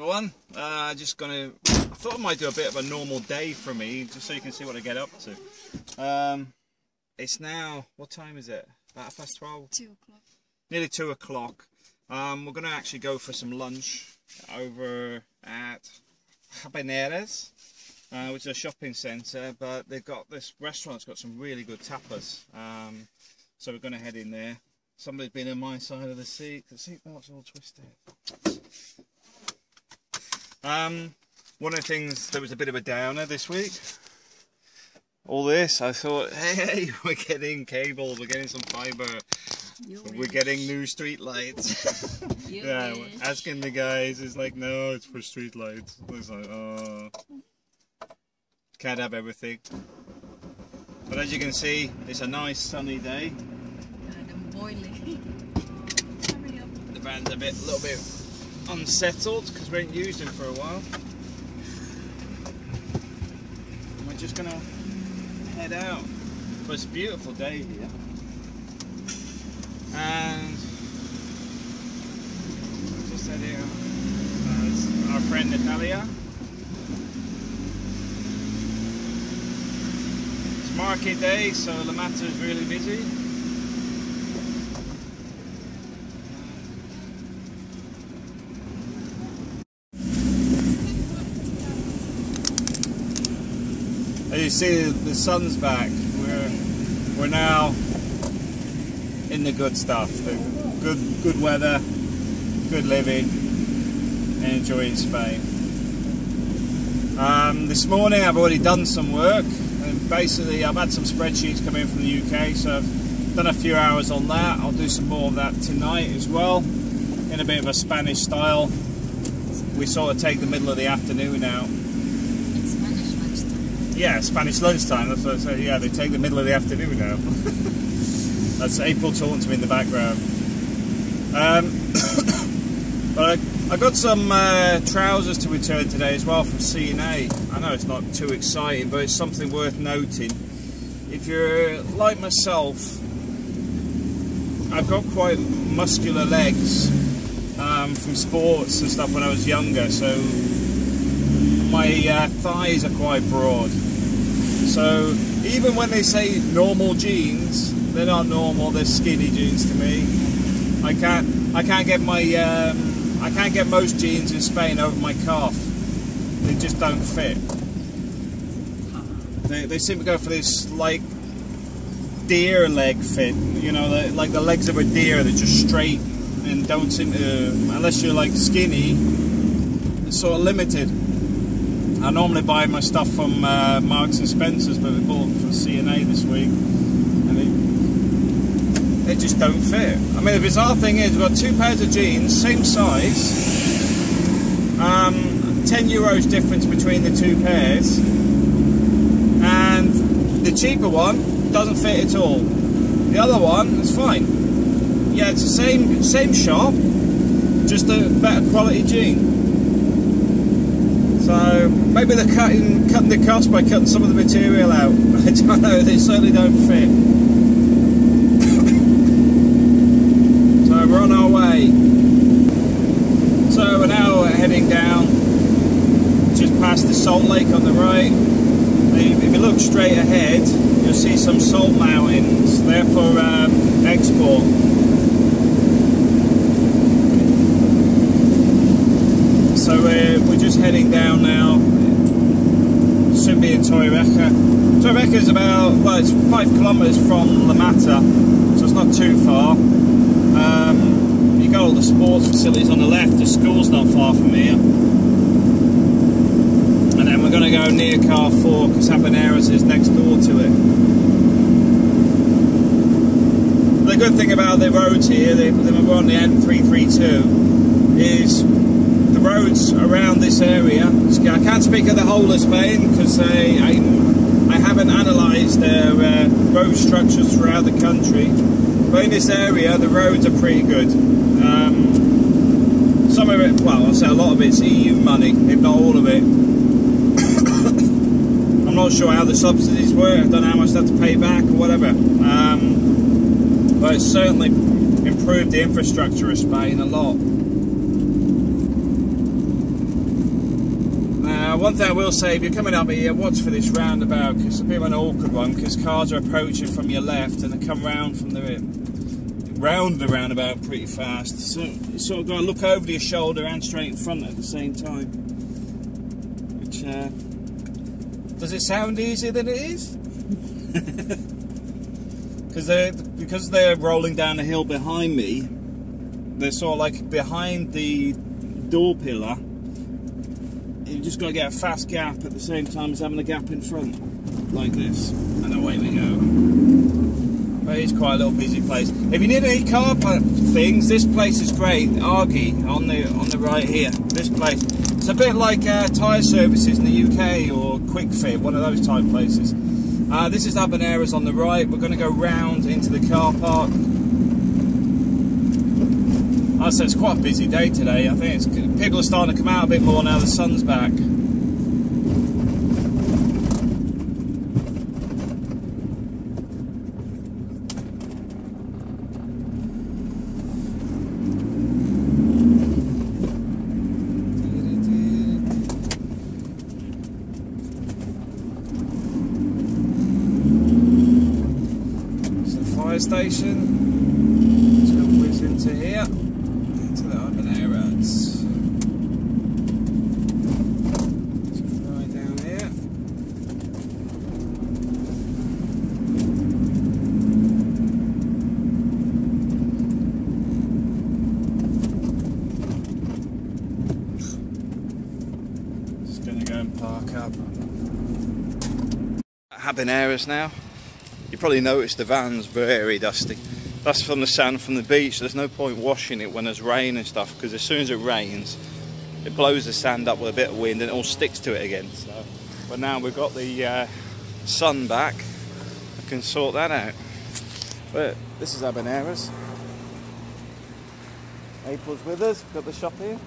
everyone. I thought I might do a bit of a normal day for me, just so you can see what I get up to. It's now, what time is it? About 12:30? 2 o'clock. Nearly 2 o'clock. We're going to actually go for some lunch over at Habaneras, which is a shopping centre, but they've got this restaurant that's got some really good tapas. So we're going to head in there. Somebody's been on my side of the seat. The seat belt's all twisted. One of the things that was a bit of a downer this week, all this, I thought, hey, we're getting cable, we're getting some fibre, we're getting new street lights. Yeah, asking the guys, it's like, no, it's for street lights. It's like, oh, can't have everything. But as you can see, it's a nice sunny day. And I'm boiling. Hurry up. The van's a little bit unsettled because we haven't used them for a while. And we're just gonna head out. But it's a beautiful day here. And just said here, it's our friend Natalia. It's market day, so La Mata is really busy. As you see, the sun's back. We're now in the good stuff, the good weather, good living, and enjoying Spain. This morning I've already done some work, and basically I've had some spreadsheets come in from the UK, so I've done a few hours on that. I'll do some more of that tonight as well, in a bit of a Spanish style. We sort of take the middle of the afternoon out. It's Spanish lunchtime. Yeah, Spanish lunchtime, that's what I say. Yeah, they take the middle of the afternoon out. That's April talking to me in the background. But I got some trousers to return today as well from C&A. I know it's not too exciting, but it's something worth noting. If you're like myself, I've got quite muscular legs from sports and stuff when I was younger, so my thighs are quite broad. So even when they say normal jeans, they're not normal. They're skinny jeans to me. I can't get my, I can't get most jeans in Spain over my calf. They just don't fit. They seem to go for this like deer leg fit. You know, like the legs of a deer. They're just straight and don't seem to, unless you're like skinny, it's sort of limited. I normally buy my stuff from Marks and Spencer's, but we bought them from C&A this week. They just don't fit. I mean, the bizarre thing is, we've got two pairs of jeans, same size, €10 difference between the two pairs, and the cheaper one doesn't fit at all. The other one is fine. Yeah, it's the same shop, just a better quality jean. So maybe they're cutting the cost by cutting some of the material out. I don't know. They certainly don't fit. We're on our way. So we're now heading down, just past the salt lake on the right. If you look straight ahead, you'll see some salt mountains. They're for export. So we're just heading down now. Should be in Torrevieja. Torrevieja is about, well, it's 5 kilometres from La Mata, so it's not too far. You got all the sports facilities on the left, the school's not far from here. And then we're going to go near Car 4 because Habaneras is next door to it. The good thing about the roads here, we're on the N332, is the roads around this area. I can't speak of the whole of Spain because I haven't analysed their road structures throughout the country. But in this area, the roads are pretty good. Some of it, well, I'll say a lot of it's EU money, if not all of it. I'm not sure how the subsidies work. I don't know how much they have to pay back or whatever. But it's certainly improved the infrastructure of Spain a lot. One thing I will say, if you're coming up here, watch for this roundabout, because it's a bit of an awkward one, because cars are approaching from your left and they come round from the roundabout pretty fast. So you sort of got to look over your shoulder and straight in front at the same time. Which does it sound easier than it is? because they're rolling down the hill behind me. They're sort of like behind the door pillar. You've just got to get a fast gap at the same time as having a gap in front, like this, and away we go. But it's quite a little busy place. If you need any car things, this place is great. Argy on the right here. This place, it's a bit like tyre services in the UK or Quick Fit, one of those type places. This is Habaneras on the right. We're going to go round into the car park. I said it's quite a busy day today. I think it's, people are starting to come out a bit more now the sun's back. It's the fire station. Let's go whiz into here. Habaneras now. You probably noticed the van's very dusty. That's from the sand from the beach. There's no point washing it when there's rain and stuff, because as soon as it rains it blows the sand up with a bit of wind and it all sticks to it again. So, but now we've got the sun back, I can sort that out. But this is Habaneras. April's with us, got the shop here.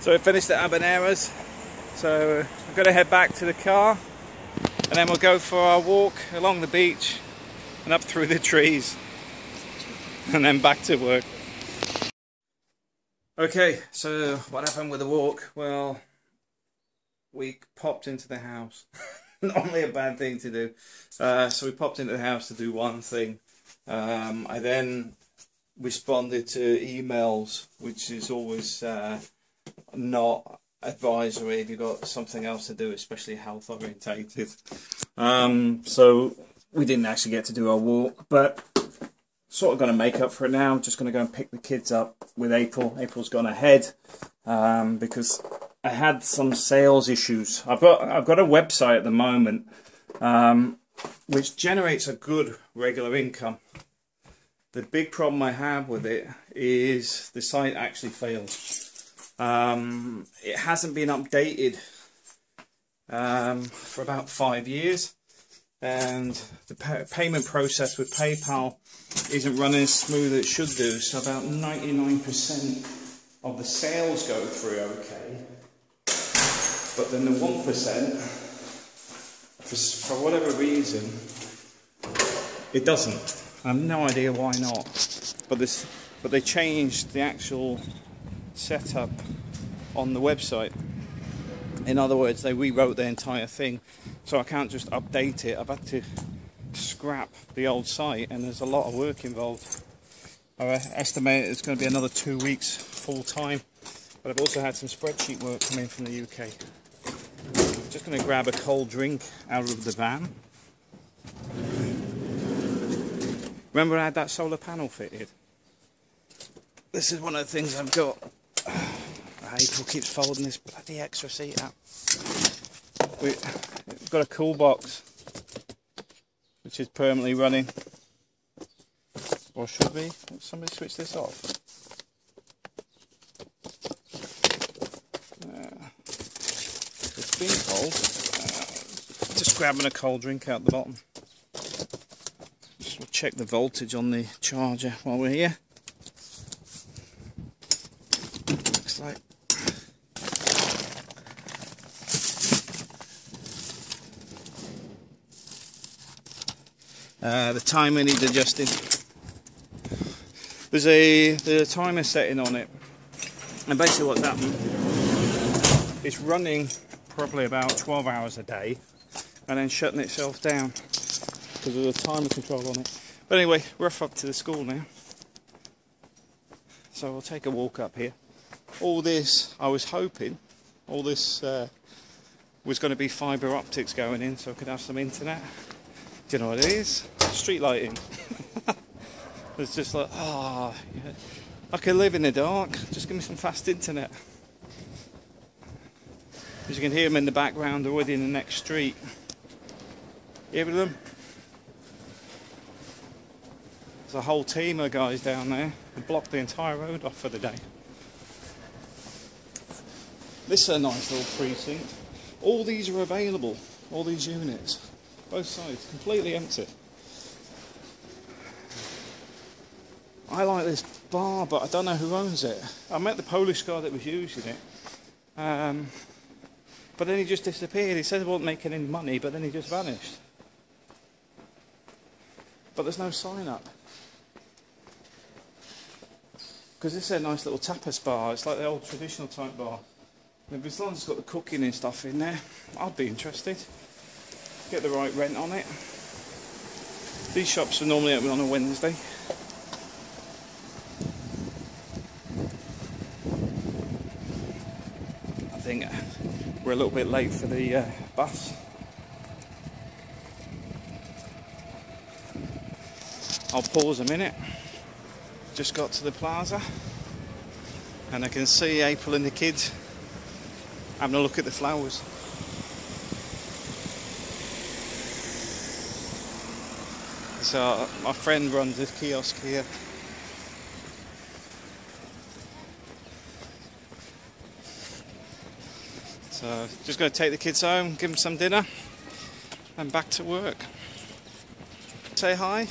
So we finished at Habaneras, so I'm going to head back to the car and then we'll go for our walk along the beach and up through the trees and then back to work. Okay, so what happened with the walk? Well, we popped into the house. Normally a bad thing to do. So we popped into the house to do one thing. I then responded to emails, which is always... not advisory if you've got something else to do, especially health orientated. So we didn't actually get to do our walk, but sort of going to make up for it now. I'm just going to go and pick the kids up with April. April's gone ahead because I had some sales issues. I've got a website at the moment which generates a good regular income. The big problem I have with it is the site actually failed. It hasn't been updated for about 5 years, and the payment process with PayPal isn't running as smooth as it should do. So about 99% of the sales go through okay, but then the 1%, for whatever reason, it doesn't. I have no idea why not. But they changed the actual setup on the website. In other words, they rewrote the entire thing, so I can't just update it. I've had to scrap the old site, and there's a lot of work involved. I estimate it's going to be another 2 weeks full time, but I've also had some spreadsheet work come in from the UK. I'm just going to grab a cold drink out of the van. Remember I had that solar panel fitted? This is one of the things I've got. April keeps folding this bloody extra seat up. We've got a cool box, which is permanently running. Or should be. Somebody switch this off. It's been cold. Just grabbing a cold drink out the bottom. Just check the voltage on the charger while we're here. Looks like the timer needs adjusting. There's a timer setting on it, and basically what's happened, it's running probably about 12 hours a day and then shutting itself down because there's a timer control on it. But anyway, we're off up to the school now, so we'll take a walk up here. All this, I was hoping, all this was going to be fibre optics going in so I could have some internet. Do you know what it is? Street lighting. It's just like, oh, yeah. I could live in the dark, just give me some fast internet. As you can hear them in the background, they're already in the next street. You hear them? There's a whole team of guys down there who blocked the entire road off for the day. This is a nice little precinct. All these are available, all these units. Both sides, completely empty. I like this bar, but I don't know who owns it. I met the Polish guy that was using it, but then he just disappeared. He said he wasn't making any money, but then he just vanished. But there's no sign up. Because this is a nice little tapas bar. It's like the old traditional type bar. And as long as it's got the cooking and stuff in there, I'd be interested. Get the right rent on it. These shops are normally open on a Wednesday. I think we're a little bit late for the bus. I'll pause a minute. Just got to the plaza and I can see April and the kids having a look at the flowers. So my friend runs this kiosk here. So just going to take the kids home, give them some dinner, and back to work. Say hi.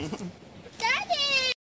Sure.